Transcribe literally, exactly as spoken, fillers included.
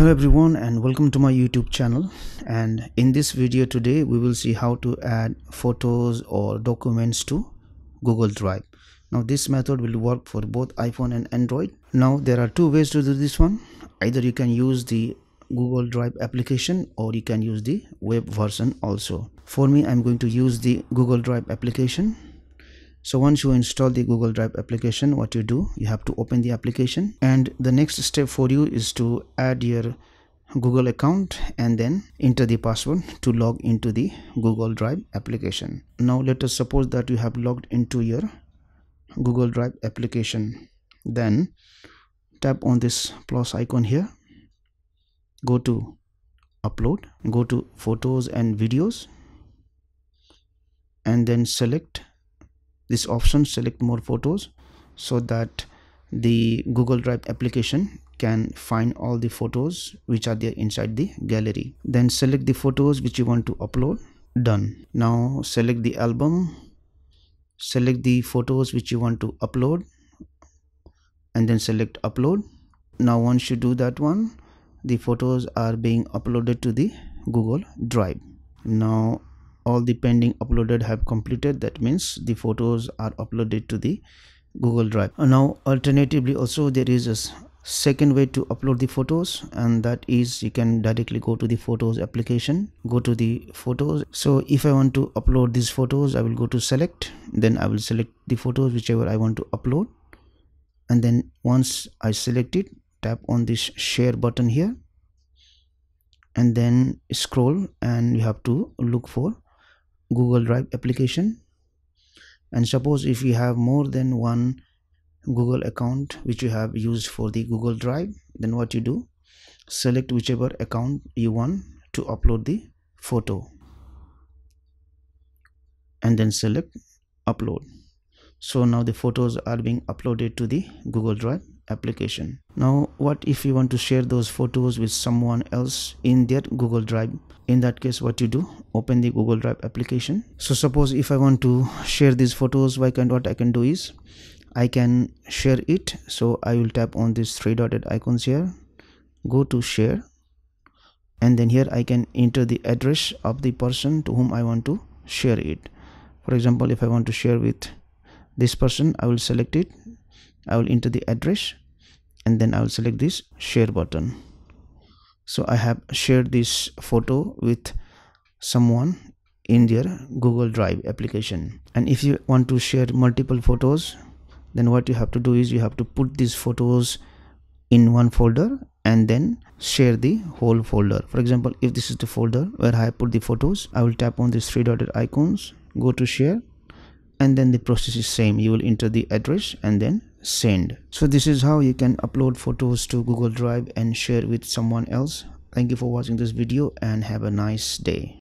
Hello everyone and welcome to my YouTube channel, and in this video today we will see how to add photos or documents to Google Drive. Now this method will work for both iPhone and Android. Now there are two ways to do this one. Either you can use the Google Drive application or you can use the web version also. For me, I'm going to use the Google Drive application. So once you install the Google Drive application, what you do, you have to open the application, and the next step for you is to add your Google account and then enter the password to log into the Google Drive application. Now let us suppose that you have logged into your Google Drive application, then tap on this plus icon here, go to upload, go to photos and videos, and then select this option, select more photos, so that the Google Drive application can find all the photos which are there inside the gallery. Then select the photos which you want to upload. Done. Now select the album, select the photos which you want to upload, and then select upload. Now once you do that one, the photos are being uploaded to the Google Drive. Now all the pending uploaded have completed, that means the photos are uploaded to the Google Drive. Now alternatively also there is a second way to upload the photos, and that is you can directly go to the photos application, go to the photos. So if I want to upload these photos, I will go to select, then I will select the photos whichever I want to upload, and then once I select it, tap on this share button here and then scroll, and you have to look for Google Drive application. And suppose if you have more than one Google account which you have used for the Google Drive, then what you do, select whichever account you want to upload the photo and then select upload. So now the photos are being uploaded to the Google Drive application. Now what if you want to share those photos with someone else in their Google Drive? In that case, what you do, open the Google Drive application. So suppose if I want to share these photos, why can't what I can do is I can share it. So I will tap on these three dotted icons here, go to share, and then here I can enter the address of the person to whom I want to share it. For example, if I want to share with this person, I will select it, I will enter the address, and then I will select this share button. So I have shared this photo with someone in their Google Drive application. And if you want to share multiple photos, then what you have to do is you have to put these photos in one folder and then share the whole folder. For example, if this is the folder where I put the photos, I will tap on these three dotted icons, go to share, and then the process is same. You will enter the address and then send. So this is how you can upload photos to Google Drive and share with someone else. Thank you for watching this video and have a nice day.